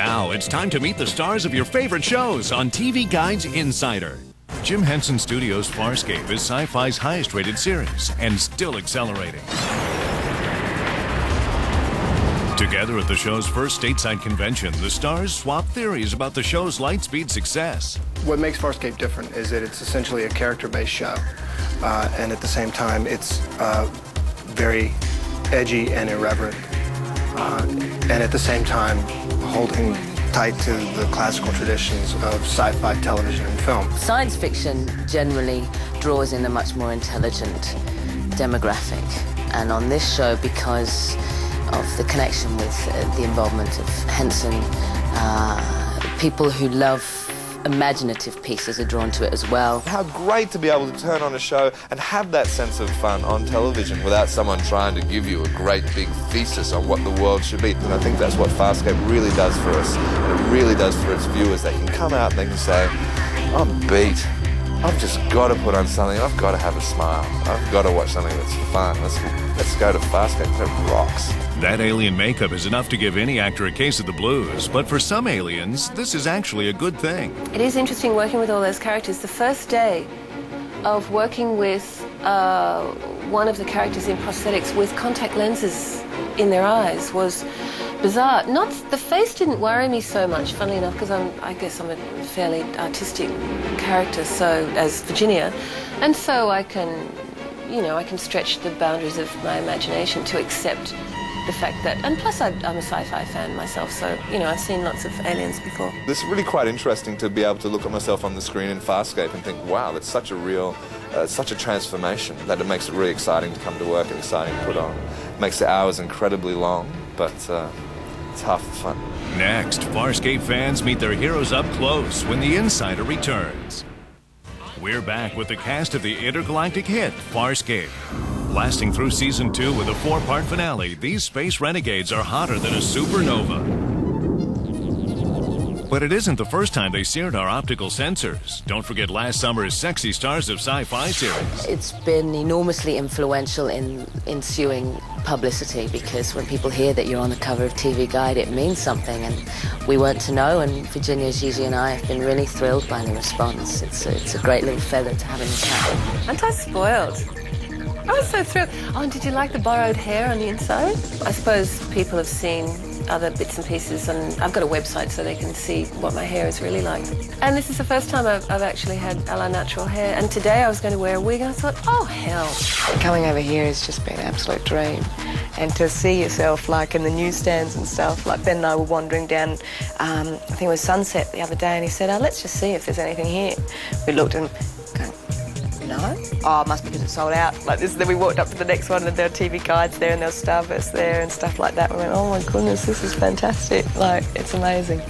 Now it's time to meet the stars of your favorite shows on TV Guide's Insider. Jim Henson Studios' Farscape is sci-fi's highest-rated series and still accelerating. Together at the show's first stateside convention, the stars swap theories about the show's lightspeed success. What makes Farscape different is that it's essentially a character-based show. And at the same time, it's very edgy and irreverent. And at the same time, holding tight to the classical traditions of sci-fi television and film. Science fiction generally draws in a much more intelligent demographic. And on this show, because of the connection with the involvement of Henson, people who love imaginative pieces are drawn to it as well. How great to be able to turn on a show and have that sense of fun on television without someone trying to give you a great big thesis on what the world should be. And I think that's what Farscape really does for us. And it really does for its viewers. They can come out and they can say, I'm beat. I've just got to put on something. I've got to have a smile. I've got to watch something that's fun. Let's go to Farscape. That rocks. That alien makeup is enough to give any actor a case of the blues, but for some aliens, this is actually a good thing. It is interesting working with all those characters. The first day of working with one of the characters in prosthetics with contact lenses in their eyes was bizarre. Not the face didn't worry me so much, funnily enough, because I guess I'm a fairly artistic character, so as Virginia, and so I can, you know, I can stretch the boundaries of my imagination to accept the fact that, and plus I'm a sci-fi fan myself, so, you know, I've seen lots of aliens before. It's really quite interesting to be able to look at myself on the screen in Farscape and think, wow, that's such a real, such a transformation, that it makes it really exciting to come to work and exciting to put on. It makes the hours incredibly long, but it's half the fun. Next, Farscape fans meet their heroes up close when The Insider returns. We're back with the cast of the intergalactic hit, Farscape. Lasting through season 2 with a 4-part finale, these space renegades are hotter than a supernova. But it isn't the first time they seared our optical sensors. Don't forget last summer's Sexy Stars of Sci-Fi series. It's been enormously influential in ensuing publicity, because when people hear that you're on the cover of TV Guide, it means something, and we weren't to know, and Virginia, Gigi and I have been really thrilled by the response. It's a great little feather to have in the cap. Aren't I spoiled? I was so thrilled. Oh, and did you like the borrowed hair on the inside? I suppose people have seen other bits and pieces, and I've got a website so they can see what my hair is really like. And this is the first time I've actually had a la natural hair, and today I was going to wear a wig, and I thought, oh, hell. Coming over here has just been an absolute dream. And to see yourself, like, in the newsstands and stuff, like Ben and I were wandering down, I think it was Sunset the other day, and he said, oh, let's just see if there's anything here. We looked and going, no? Oh, it must be because it's sold out. Like this, then we walked up to the next one and there were TV Guides there and there was Starburst there and stuff like that. We went, oh my goodness, this is fantastic. Like, it's amazing.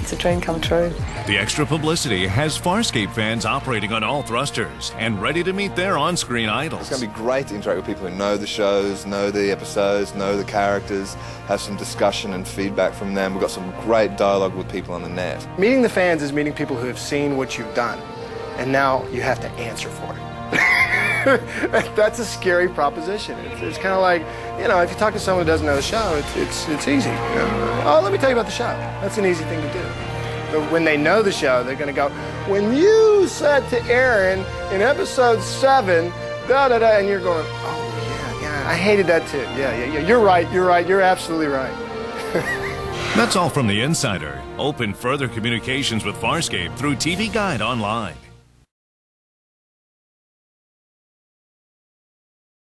It's a dream come true. The extra publicity has Farscape fans operating on all thrusters and ready to meet their on-screen idols. It's going to be great to interact with people who know the shows, know the episodes, know the characters, have some discussion and feedback from them. We've got some great dialogue with people on the net. Meeting the fans is meeting people who have seen what you've done. And now you have to answer for it. That's a scary proposition. It's kind of like, you know, if you talk to someone who doesn't know the show, it's easy. You know? Oh, let me tell you about the show. That's an easy thing to do. But when they know the show, they're going to go, when you said to Aaron in episode 7, da-da-da, and you're going, oh, yeah, I hated that too. Yeah, you're right, you're absolutely right. That's all from The Insider. Open further communications with Farscape through TV Guide Online.